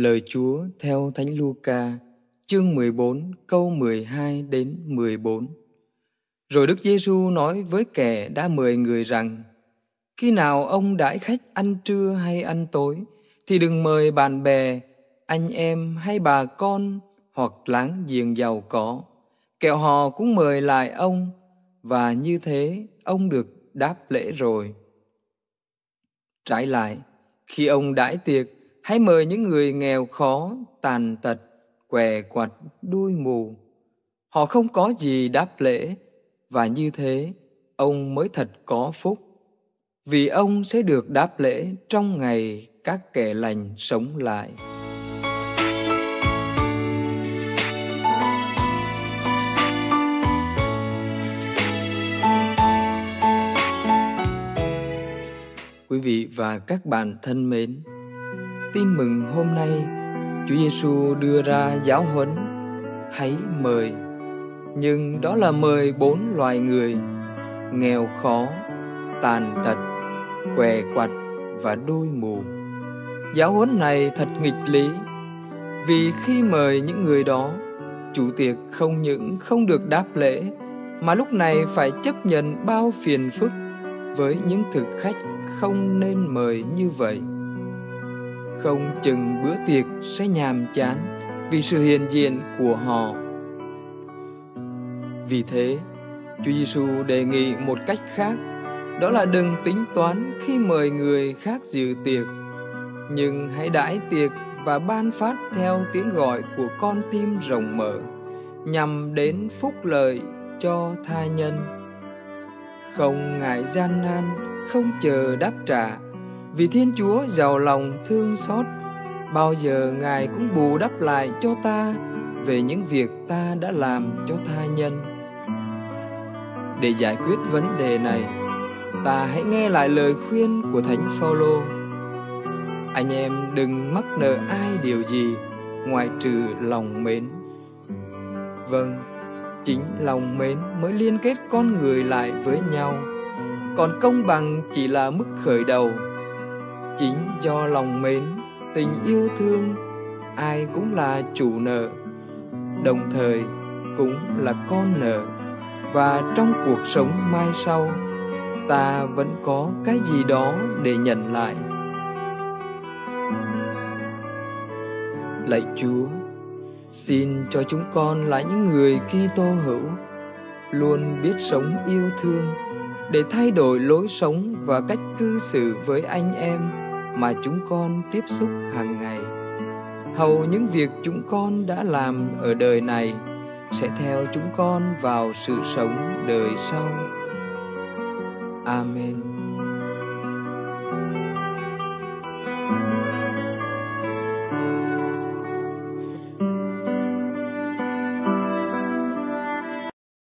Lời Chúa theo Thánh Luca, chương 14, câu 12 đến 14. Rồi Đức Giêsu nói với kẻ đã mời người rằng: Khi nào ông đãi khách ăn trưa hay ăn tối, thì đừng mời bạn bè, anh em hay bà con hoặc láng giềng giàu có, kẻo họ cũng mời lại ông, và như thế ông được đáp lễ rồi. Trái lại, khi ông đãi tiệc, hãy mời những người nghèo khó, tàn tật, què quặt, đuôi mù. Họ không có gì đáp lễ, và như thế ông mới thật có phúc, vì ông sẽ được đáp lễ trong ngày các kẻ lành sống lại. Quý vị và các bạn thân mến, tin mừng hôm nay Chúa Giêsu đưa ra giáo huấn hãy mời, nhưng đó là mời 4 loài người: nghèo khó, tàn tật, què quặt và đôi mù. Giáo huấn này thật nghịch lý, vì khi mời những người đó, chủ tiệc không những không được đáp lễ, mà lúc này phải chấp nhận bao phiền phức với những thực khách không nên mời như vậy. Không chừng bữa tiệc sẽ nhàm chán vì sự hiện diện của họ. Vì thế, Chúa Giêsu đề nghị một cách khác, đó là đừng tính toán khi mời người khác dự tiệc, nhưng hãy đãi tiệc và ban phát theo tiếng gọi của con tim rộng mở, nhằm đến phúc lợi cho tha nhân. Không ngại gian nan, không chờ đáp trả, vì Thiên Chúa giàu lòng thương xót, bao giờ Ngài cũng bù đắp lại cho ta về những việc ta đã làm cho tha nhân. Để giải quyết vấn đề này, ta hãy nghe lại lời khuyên của Thánh Phaolô: Anh em đừng mắc nợ ai điều gì ngoại trừ lòng mến. Vâng, chính lòng mến mới liên kết con người lại với nhau, còn công bằng chỉ là mức khởi đầu. Chính do lòng mến, tình yêu thương, ai cũng là chủ nợ, đồng thời cũng là con nợ, và trong cuộc sống mai sau, ta vẫn có cái gì đó để nhận lại. Lạy Chúa, xin cho chúng con là những người Kitô hữu, luôn biết sống yêu thương, để thay đổi lối sống và cách cư xử với anh em mà chúng con tiếp xúc hàng ngày. Hầu những việc chúng con đã làm ở đời này sẽ theo chúng con vào sự sống đời sau. Amen.